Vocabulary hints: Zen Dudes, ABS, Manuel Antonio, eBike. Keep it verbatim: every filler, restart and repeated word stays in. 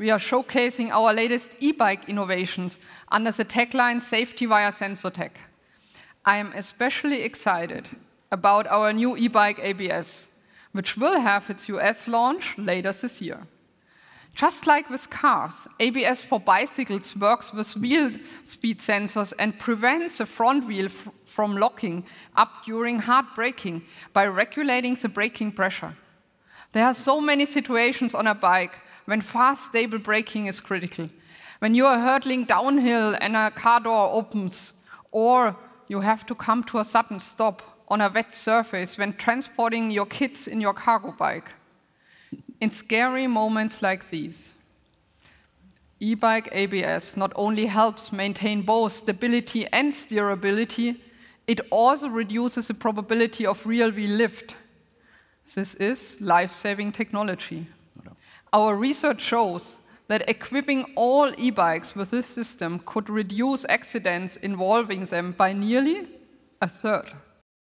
we are showcasing our latest e-bike innovations under the tagline Safety via Sensor Tech. I am especially excited about our new e-bike A B S, which will have its U S launch later this year. Just like with cars, A B S for bicycles works with wheel speed sensors and prevents the front wheel from locking up during hard braking by regulating the braking pressure. There are so many situations on a bike when fast, stable braking is critical, when you are hurtling downhill and a car door opens, or you have to come to a sudden stop on a wet surface when transporting your kids in your cargo bike. In scary moments like these, e-bike A B S not only helps maintain both stability and steerability, it also reduces the probability of rear wheel lift. This is life-saving technology. No. Our research shows that equipping all e-bikes with this system could reduce accidents involving them by nearly a third.